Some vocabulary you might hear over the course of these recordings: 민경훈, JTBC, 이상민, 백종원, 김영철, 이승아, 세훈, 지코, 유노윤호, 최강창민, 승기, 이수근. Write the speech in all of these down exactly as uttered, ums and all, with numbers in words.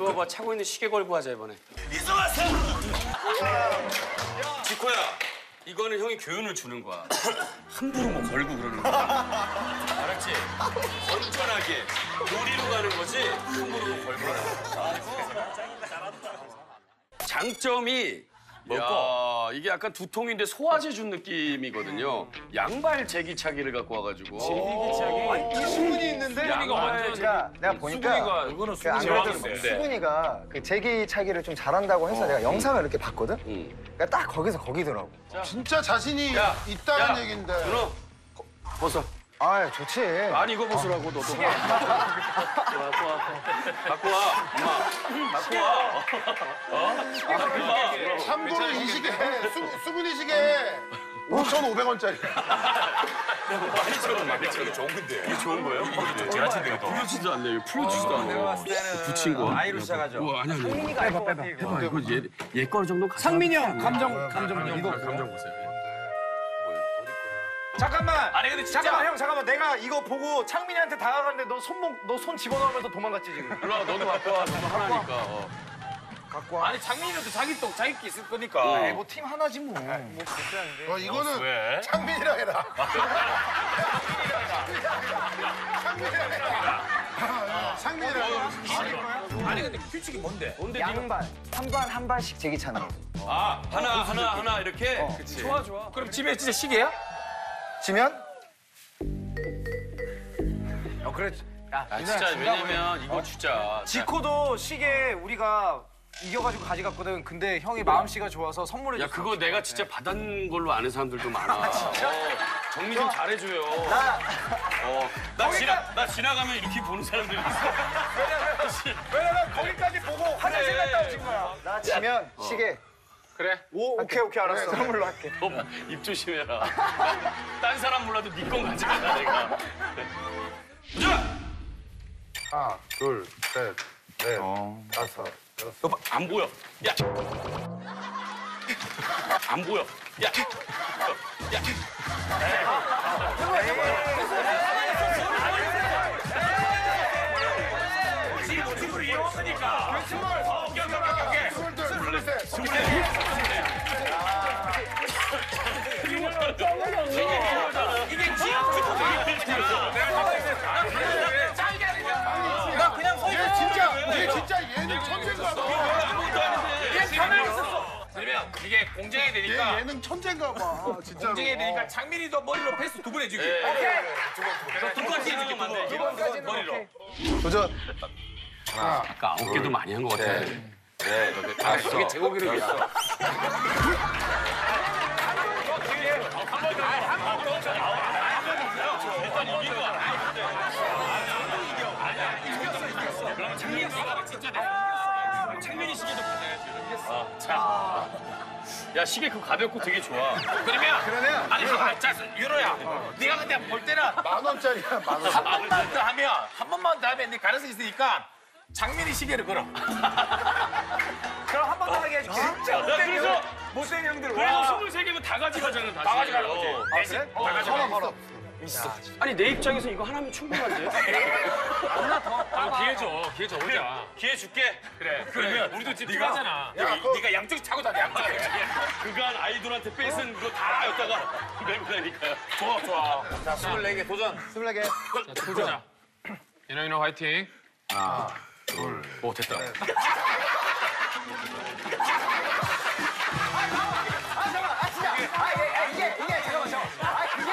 그거 봐, 차고 있는 시계 걸고 하자, 이번에. 이승아, 쌤! 지코야, 이거는 형이 교훈을 주는 거야. 함부로 뭐 걸고 그러는 거야. 알았지? 건전하게. 놀이로 가는 거지, 함부로 뭐 걸거나. 아, 짱이다, 잘한다. 장점이 먹고. 이게 약간 두통인데 소화제 준 느낌이거든요. 양발 제기차기를 갖고 와가지고. 제기차기. 수근이 있는데. 양발 완전 제가 내가 보니까 이거는 수근이 왔는데. 수근이가 그 제기차기를 좀 잘한다고 해서 어. 내가 영상을 이렇게 봤거든. 응. 그러니까 딱 거기서 거기더라고. 자. 진짜 자신이 야. 있다는 야. 얘긴데. 그럼 벗어. 아 좋지. 아니 이거 벗으라고 어. 너도. 갖고 와. 갖고 와. 엄마. 갖고 와. 어? 참고로 이 시계, 수근이 시계 오천오백 원짜리. 만 이천 원, 만 이천 원. 좋은 건데. 이게 좋은 거예요? 제가 풀어지지도 않네요. 풀어지지도 않네요. 붙인 거. 아이로 시작하죠. 우와, 아니야. 상민이가 알 것 같아. 이거 이거 얘 거는 정도. 상민이 형 감정 감정 이거 감정 보세요. 잠깐만! 아니 근데 진짜... 잠깐만 형 잠깐만 내가 이거 보고 창민이한테 다가갔는데 너 손목 너 손 집어넣으면서 도망갔지 지금. 일로 와 너도 갖고 와 정말 하나니까. 어. 갖고 와. 아니 창민이도 자기 또 자기 끼 있을 거니까. 네, 뭐 팀 하나지 뭐. 뭐 어, 이거는 왜? 창민이랑 해라. 창민이랑 해라. 창민이랑 해라. 아니 근데 규칙이 뭔데? 뭔데? 양발 한 발 한 발씩 제기차는 거지. 아 하나 하나 하나 이렇게. 좋아 좋아. 그럼 집에 진짜 시계야? 지면? 어, 그래. 야, 야 진짜 왜냐면 그래. 이거 어? 진짜. 지코도 시계 우리가 이겨가지고 가져갔거든. 근데 형이 마음씨가 좋아서 선물해줬어. 야 그거 내가 같아. 진짜 받은 걸로 아는 사람들도 많아. 아, 진짜? 어, 정리 좀 잘해줘요. 나. 어, 나 거기까지... 지나 나 지나가면 이렇게 보는 사람들이 있어. 왜냐면 왜냐면 거기까지 보고 화장실 그래. 갔다 오신 거야. 나 지면 어. 시계. 그래? 오, 오케이, 오케이, 알았어. 그래, 선물로 할게. 너 입 조심해라. 딴 사람 몰라도 네 건 가져간다, 내가. 자! 하나, 둘, 셋, 넷, 어... 다섯, 여섯. 여보, 안 보여. 야! 안 보여. 야! 야! 지금 지금 이용했으니까. 오케이, 오케이, 오케이. 이게 지역지도나 그냥 서 있어. 진짜 얘 진짜 예능 천재인가 봐. 얘 가만히 있었어. 그러면 이게 공정이 되니까. 얘 예능 천재인가 봐. 진짜 공정이 되니까 장민이도 머리로 패스 두 번 해주기. 오케이. 두 번까지 해주기 맞네. 두 번까지는 머리로. 도전. 아 아까 어깨도 많이 한 것 같아. 네, 너 아, 저게 제고기를 위해서. 일단 이긴 거 아니야. 이겼어, 이겼어. 그러면 창민이 시계도 진짜 내가 창민이 시계도 받아야지. 자, 야 시계 그거 가볍고 되게 좋아. 그러면 그러면 아니 저 유로야. 네가 근데 볼 때는 만 원짜리야. 만 원. 한 번만 더 하면 한 번만 더 하면 네 가능성 있으니까. 장민이 시계를 걸어. 그럼 한 번 더 하게 해줄게. 진짜 그래서 못된 형들. 그래서 스물세 개면 다 가져가잖아. 다 가져가는 거지. 아 그래? 다 가져가. 있어. 아니 내 입장에서 이거 하나면 충분한데. 하나 더. 기회 줘. 기회 줘. 오자. 기회 줄게. 그래. 그러면 우리도 지금 필요하잖아. 네가 양쪽 차고 다녀. 양쪽. 그간 아이돌한테 뺏은 그거 다 여기다가 메고 다니니까. 좋아 좋아. 자 스물네 개 도전. 스물네 개. 자 도전. 이노 이노 화이팅. 아. 둘. 오, 됐다. 네. 아, 잠깐만. 아, 잠깐만. 아, 진짜. 아, 이게, 아, 이게, 이게, 잠깐만, 잠깐만. 아, 그게.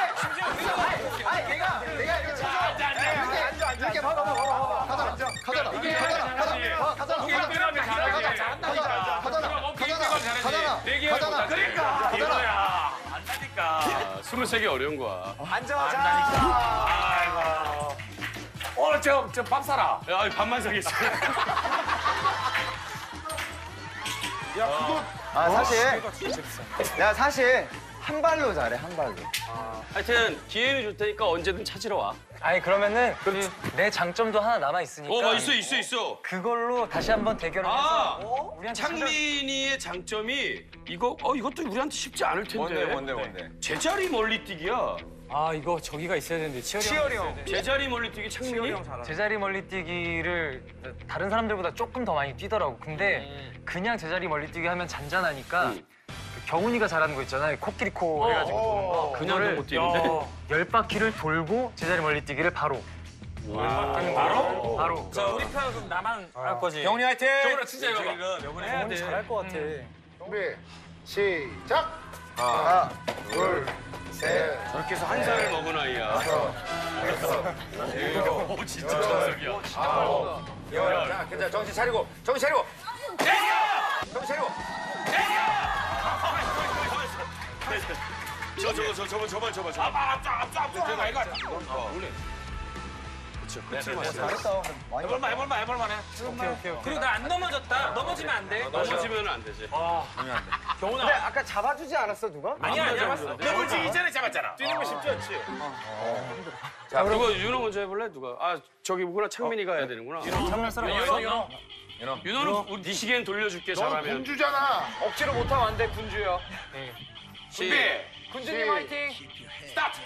아, 아, 내가, 내가 이렇게 쳐서. 앉아, 앉아, 앉아. 이렇게 봐봐, 봐봐. 가자, 앉아. 가자. 이게, 가자. 가자. 가자. 가자. 가자. 가자. 가자. 가잖아. 가잖아. 그러니까. 가잖아. 안 나니까. 스물세 개 어려운 거야. 앉아, 자. 아이고. 오늘 저, 저 밥 사라. 야, 밥만 사겠어. 야, 그거. 아, 사실. 내가 사실 한 발로 잘해, 한 발로. 아. 하여튼, 기회를 줄 테니까 언제든 찾으러 와. 아니, 그러면은 그렇지. 내 장점도 하나 남아있으니까. 어, 있어, 있어, 있어. 그걸로 다시 한번 대결을 아, 해서. 우리한테 창민이의 찾아... 장점이 이거, 어, 이것도 우리한테 쉽지 않을 텐데. 뭔데, 뭔데, 뭔데. 제자리 멀리 뛰기야. 아 이거 저기가 있어야 되는데 치열이 형 제자리 멀리뛰기 창민이? 제자리 멀리뛰기를 다른 사람들보다 조금 더 많이 뛰더라고. 근데 음. 그냥 제자리 멀리뛰기 하면 잔잔하니까 음. 그 경훈이가 잘하는 거 있잖아요. 코끼리 코 해가지고 도는 거. 그냥도 못 뛰는데? 열 바퀴를 돌고 제자리 멀리뛰기를 바로. 바로? 바로? 바로. 자 우리 편 그럼 나만 아. 할 거지. 경훈이 화이팅! 경훈아 진짜 이거 봐. 경훈이 잘할 것 같아. 준비 시작! 하나, 둘, 셋. 저렇게 해서 한 살을 먹은 아이야. 여섯, 여섯, 진짜 정석이야. 아홉, 열. 자, 괜찮아. 정신 차리고, 정신 차리고. 대기야! 정신 차리고. 대기야! 저, 저거, 저, 저거, 저거, 저거, 저거. 아, 맞다, 맞다, 맞다. 내가 이거. 그렇죠. 그렇지. 잘했어. 해볼만, 해볼만, 해볼만해. 오케이, 오케이. 그리고 나 안 넘어졌다. 넘어지면 안 돼. 넘어지면 안 되지. 아, 안 돼. 경훈아. 근데 아까 잡아주지 않았어, 누가? 아니야, 안 잡았어. 넘어지기 전에 잡았잖아. 뛰는 거 쉽지 않지? 자, 그리고 윤호 먼저 해볼래, 누가? 아, 저기 뭐라 창민이가 해야 되는구나. 윤호, 창민 사람 윤호, 윤호. 윤호는 우리 네 시계는 돌려줄게, 잘하면. 넌 군주잖아. 억지로 못하면 안 돼, 군주야. 준비. 군주님 화이팅. 스타트.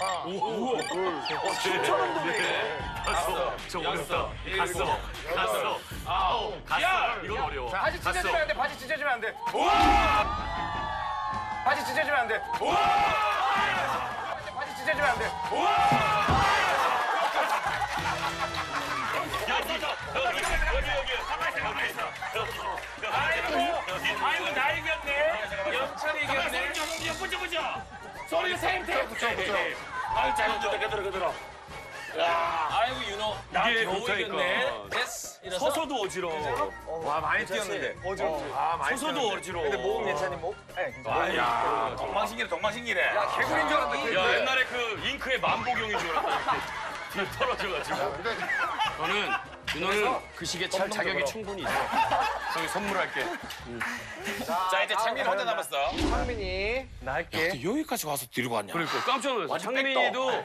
하나, 둘, 칠천 원 돈이네. 갔어, 저거 어렵다. 갔어, 갔어, 아홉, 갔어. 이건 어려워. 자, 바지 찢어지면 안 돼, 바지 찢어지면 안 돼. 우와! 바지 찢어지면 안 돼. 우와! 바지 찢어지면 안 돼. 우와! 야, 진짜. 여기, 여기, 여기. 가만히 있어, 가만히 있어. 아이고, 아이고, 나 이겼네. 영철이 이겼네. 영철이 붙여, 붙여. 소리 세임템! 붙여, 붙여. 아유, 잘 붙여. 그대로, 그대로. 아이고, 윤호. 이게 못하니까. 됐어. 서서도 어지러워. 와, 많이 뛰었는데. 어지럽지. 아, 많이 뛰었는데. 서서도 어지러워. 근데 목은 괜찮니, 목? 네, 괜찮아. 야, 동방신기래, 동방신기래. 야, 개구리인 줄 알았는데. 야, 옛날에 그 잉크의 만보경인 줄 알았는데. 뒤에 떨어져가지고. 너는, 윤호는 그 시계 찰 자격이 충분히 있어. 저기 선물할게. 자, 이제 창민 혼자 남았어. 창민이. 나 할게. 어떻게 여기까지 와서 들고 왔냐. 그러니까 깜짝 놀랐어. 창민이도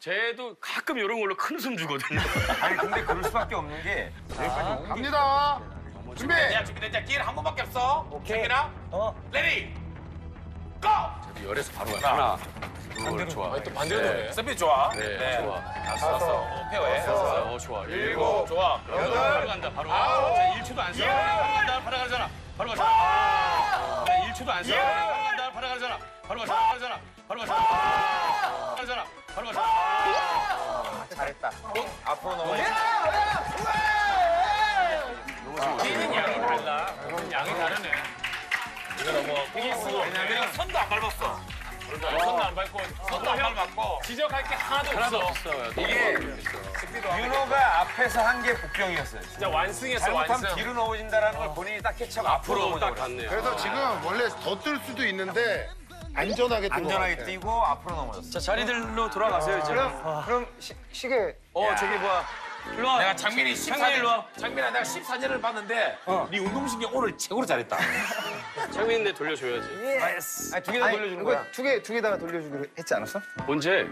쟤도 가끔 이런 걸로 큰 웃음 주거든요. 아니 근데 그럴 수밖에 없는 게 여기까지 아, 갑니다. 준비. 야, 준비됐자. 기회는 한 번밖에 없어. 오케이. 창민아. 어. 레디. 고! 저기 열에서 바로 가. 하나. 반대로 좋아. 또 반대로 해. 셋이 좋아. 네. 좋아. 다섯. 다섯. 페어해. 다섯. 어, 좋아. 일곱. 좋아. 여덟. 바로 간다. 바로. 아, 일 초도 안 써. 나 바로 가잖아. 바로 가잖아. 일 초도 안 써. 나 바로 가잖아. 바로 가잖아. 바로 가잖아. 바로 가잖아. 잘했다. 앞으로 넘어. 뛰는 양이 달라. 양이 다르네. 이거 너무 필수. 왜냐면 선도 안 밟았어. 손도 안 밟고, 손도 안 밟고 지적할 게 하나도 없어. 없어요. 이게 윤호가 앞에서 한 게 복병이었어요. 진짜, 진짜 완승했어. 잘못하면 완승. 뒤로 넘어진다라는 걸 본인이 딱 캐치하고 앞으로 딱 갔네요. 그래서 아. 지금 원래 더 뜰 수도 있는데 안전하게 안전하게 뛰고 앞으로 넘어졌어. 자 자리들로 돌아가세요 이제. 그럼 아. 그럼 시, 시계. 어 야. 저기 뭐야. 일로 와. 내가 장민이 십사 년. 장민아 내가 십사 년을 봤는데 어. 네 운동신경 오늘 최고로 잘했다. 장민이 내 돌려줘야지. 예스. 아니 두 개 다 돌려주는 거야. 두 개 두 개 다 돌려주기로 했지 않았어? 언제?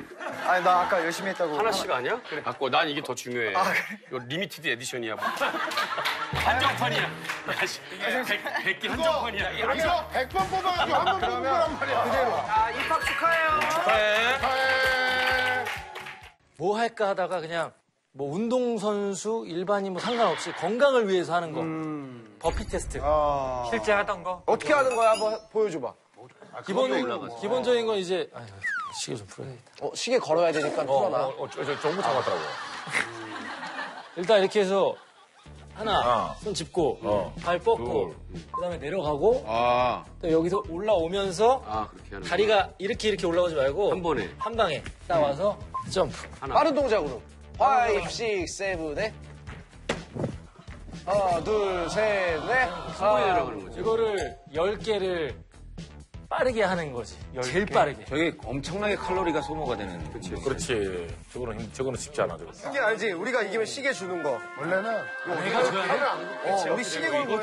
아니 나 아까 열심히 했다고. 하나씩 하나... 아니야? 그래. 갖고 난 이게 더 중요해. 아, 그래? 이거 리미티드 에디션이야. 뭐. 한정판이야. 백 개 한정판이야. 여기서 백 번 뽑아가지고 한 번 뽑은 거란 말이야. 그대로. 아 입학 축하해요. 축하해. 축하해. 뭐 할까 하다가 그냥. 뭐 운동선수, 일반인 뭐 상관없이 건강을 위해서 하는 거. 음... 버피 테스트. 아... 실제 하던 거. 어떻게 하는 거야? 한번 보여줘봐. 아, 기본, 기본적인 건 이제... 아유, 시계 좀 풀어야겠다. 어, 시계 걸어야 되니까 풀어놔. 어, 어, 어, 저, 저 정보 잡았더라고. 아. 일단 이렇게 해서 하나, 아. 손 짚고, 어. 발 뻗고, 음. 그다음에 내려가고, 아. 여기서 올라오면서 아, 다리가 이렇게 이렇게 올라오지 말고 한 번에, 한 방에 딱 와서 음. 점프. 하나. 빠른 동작으로. 오, 육, 칠, 팔, 하나, 둘, 셋, 넷. 스물여덟 거지. 이거를 열 개를 빠르게 하는 거지. 제일 빠르게. 저게 엄청나게 칼로리가 소모가 되는. 그치, 그렇지. 저거는, 저거는 쉽지 않아. 이게 알지? 우리가 이기면 시계 주는 거. 원래는. 우리가 줘야 돼. 우리 시계 건 거예요.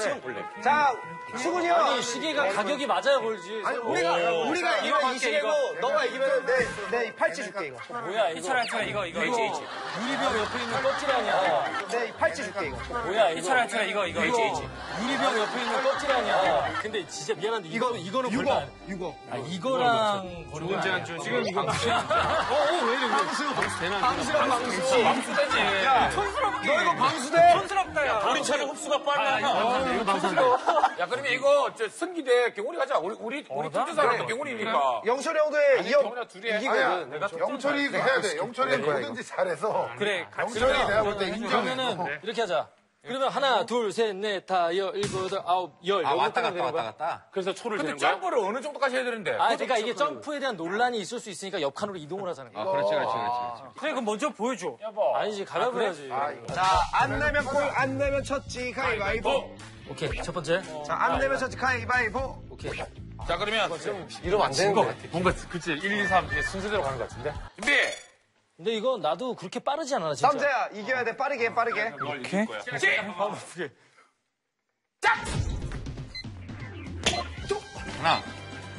자, 수근이 형. 아니, 시계가 가격이 맞아야 걸지. 아니, 우리가, 우리가 이거 이 시계고, 너가 이기면 내, 내 팔찌 줄게, 이거. 뭐야, 이거. 이철아, 이철아, 이거, 이거. 에이치에이치. 유리병 옆에 있는 껍질 아니야. 내 팔찌 줄게, 이거. 뭐야, 이철아, 이철아, 이거, 이거. 에이치에이치. 유리병 옆에 있는 껍질 아니야. 근데 진짜 미안한데, 이거, 이거는 걸면 이거. 아, 이거랑. 좋은 제안 좀. 지금 이거. 어, 어, 왜 이래, 방수. 방수 되나? 방수랑 방수. 방수되지. 야, 촌스럽게. 너 이거 방수돼? 촌스럽다, 야. 우리 차는 흡수가 빨라. 이거 방수로. 야, 그러면 이거 승기 대 경훈이 가자. 우리, 우리, 우리 팀주사람도 경훈이니까. 영철이 형도 해. 이 형. 아니야, 영철이 해야 돼. 영철이 뭐든지 잘해서. 그래, 같이. 영철이 내가 볼 때 인정해. 이렇게 하자. 그러면 하나, 둘, 셋, 넷, 다, 열, 일곱, 여덟, 아홉, 열. 아, 왔다 갔다, 왔다 갔다. 그래서 초를 재는 거야? 근데 점프를 어느 정도까지 해야 되는데? 아, 그러니까 이게 점프에 대한 논란이 있을 수 있으니까 옆칸으로 이동을 하자는 거야. 아, 그렇지, 그렇지, 그렇지. 그래, 그럼 먼저 보여줘. 여보. 아니지, 가위바위보 해야지. 자, 안 내면 골, 안 내면 쳤지, 가위바위보. 오케이, 첫 번째. 자, 안 내면 쳤지, 가위바위보. 오케이. 자, 그러면 이러면 안 되는 거 같아. 뭔가, 그치, 일, 이, 삼 순서대로 가는 거 같은데? 준비! 근데 이거 나도 그렇게 빠르지 않아, 진짜. 남자야, 이겨야 돼. 빠르게, 빠르게. 이렇게? 시! 짝! 하나.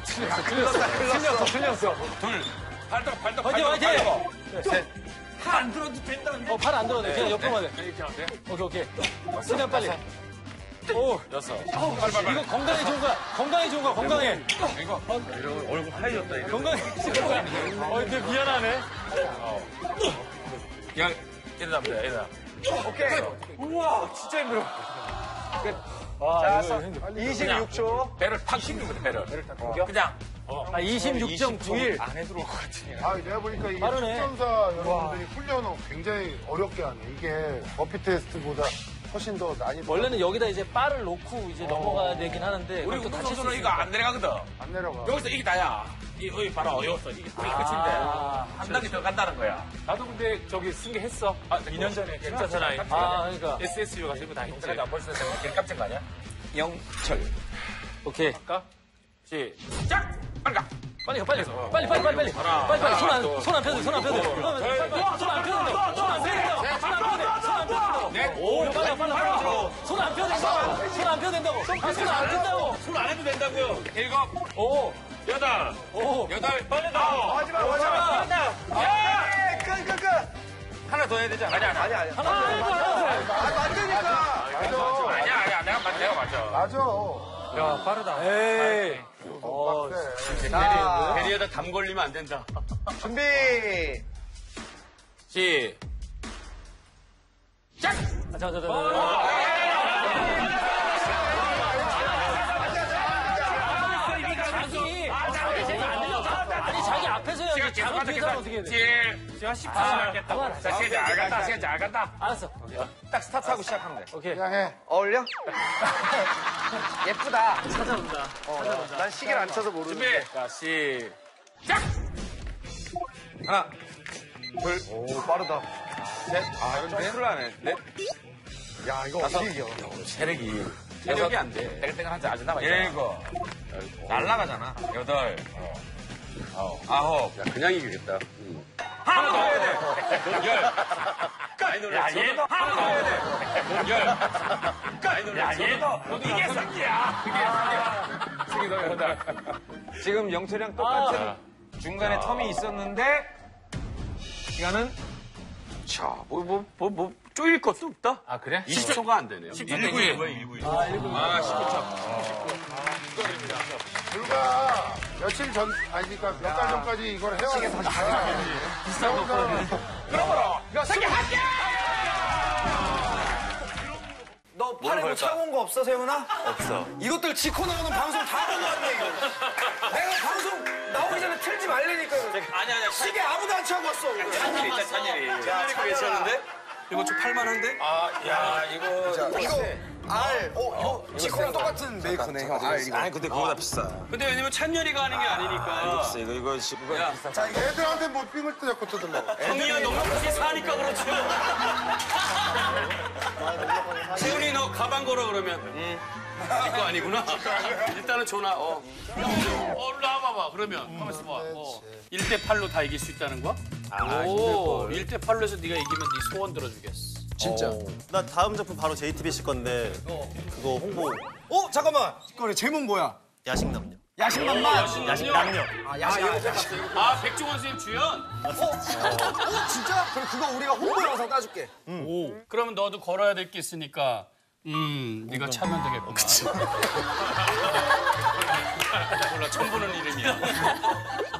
틀렸어, 틀렸어, 틀렸어, 틀렸어. 둘. 발떡, 발떡, 발떡, 발떡. 셋. 팔 안 들어도 된다는데. 어, 팔 안 들어도 돼. 그냥 옆으로만 해. 이렇게 하면 돼? 오케이, 오케이. 최대한 빨리. 오, 여섯. 이거 건강에 좋은 거야. 건강에 좋은 거야, 건강에. 이거. 얼굴 하얘졌다, 이거. 건강에 좋은 거야. 어, 근데 미안하네. 야, 일어납니다, 일어나. 오케이. 우와, 진짜 힘들어. 자, 이십육 초. 배를 탁 씹는 거야, 배를. 배를 탁 어. 그냥. 어. 아, 이십육 점 구일. 안에 들어올 것 같은데. 아, 내가 보니까 이게 시청자 여러분들이 훈련을 굉장히 어렵게 하네. 이게 버피 테스트보다. 훨씬 더 많이 원래는 여기다 이제 바를 놓고 이제 어. 넘어가야 되긴 하는데 우리 운동선수는 이거 안 내려가거든. 안 내려가. 여기서 이게 나야. 이, 여기 바로 어이없어. 이게 끝인데. 아, 한 단계 더 간다는 거야. 나도 근데 저기 승리했어. 아, 이 년 전에. 진짜 전화해. 아, 그러니까. 에스에스유 가서 이거 다 했지. 내가 안 벌써 생각해. 깜짝 거아니야 영철. 오케이. 갈까? 시작! 빨리 가! 빨리 가, 빨리 가. 빨리, 빨리, 빨리, 빨리. 빨리, 빨리. 손 안, 손 안 펴도, 손 안 펴도. 손 안 펴도. 손 안 펴도. 손 안 펴도. 오, 빨라, 빨라, 빨라. 손 안 펴도 된다고. 손 안 펴도 된다고. 손 안 된다고. 손 안 해도 된다고요. 일곱. 오. 여덟. 오. 여덟. 빨리 나와. 하지 마, 하지 마. 야! 끝, 끝, 끝. 하나 더 해야 되지 않아? 아니야, 아니야, 아니야. 하나 더 해야 돼. 아, 맞으니까. 맞아. 아니야, 아니야. 내가 맞아. 내가 맞아. 맞아. 야, 빠르다. 에이. 어, 자. 베리에다 담 걸리면 안 된다. 준비. 시. 자, 자, 자, 자. 아니, 자기 앞에서 해야지. 자기 뒤에서 하면 어떻게 해야 돼? 제가 십 초 지나겠다. 자, 시작, 알겠다, 시작, 알겠다. 알았어. 딱 스타트하고 시작하면 돼. 오케이. 그냥 해. 어울려? 예쁘다. 찾아본다. 찾아본다. 난 시계를 안 쳐서 모르는데. 준비. 자, 시작! 하나, 둘. 오, 빠르다. 넷. 아, 이건 점프를 안 해. 넷. 야, 이거 어떻게 이겨. 체력이. 체력이 안 돼. 땡땡한 지 아직 남아있잖아. 일곱. 날라가잖아. 여덟. 아홉. 아홉. 야, 그냥 이기겠다. 응. 하나 더 해야 돼. 열. 끝. 야, 얘. 하나 더 해야 돼. 열. 끝. 야, 얘. 이게 승리야. 이게 승리야. 승리 더 여덟. 지금 영철이랑 똑같은 중간에 텀이 있었는데 시간은 자, 뭐, 뭐, 뭐, 뭐, 쪼일 것도 없다? 아, 그래? 이십 초가 안 되네요. 십구 일. 십구 일. 아, 십구 일. 아, 십구 초. 아, 십구 초입니다. 불과 며칠 전, 아니, 그러니까 몇 달 전까지 이걸 해왔는데. 비싼 거 없거든요. 그러므로, 승리 할게! 너 팔에 뭐 차고 온 거 없어, 세훈아? 없어. 이것들 지코 나오는 방송 다 보고 왔네, 이거. 내가 방송 나오기 전에 틀지 말라니까요. 아니, 아니, 시계 아무도 안 차고 왔어. 찬일이 있다, 찬일이. 야, 이거 괜찮은데? 이거 좀 팔만한데? 아, 야, 이거. 자, 이거. 알. 어, 이거 지코랑 똑같은 메이커네, 형. 알, 이거. 아니, 근데 그거보다 비싸. 근데 왜냐면 찬열이가 하는 게 아니니까. 비싸, 이거, 이거. 자, 애들한테 뭐 삥을 뜯어 자꾸 뜯으려고. 형이야, 너무 크게 사니까 그렇지. 세훈이 너 가방 걸어 그러면 응. 이거 아니구나. 일단은 전화. 어. 올라 와봐 그러면. 음, 가만 있어봐. 어. 일 대 팔로 다 이길 수 있다는 거야? 아, 오, 일 대 팔로 해서 네가 이기면 네 소원 들어주겠어. 진짜. 오. 나 다음 작품 바로 제이티비씨 건데 어. 그거 홍보. 어 잠깐만. 그래 제목 뭐야? 야식남녀. 야식남녀. 야식남녀. 아 야식남녀. 아 백종원 선생님 주연. 어? 어 진짜? 그럼 그거 우리가 홍보 영상 따줄게. 음. 오. 그러면 너도 걸어야 될 게 있으니까. 음, 네가 차면 되겠구나. 그치. 몰라, 처음 보는 이름이야.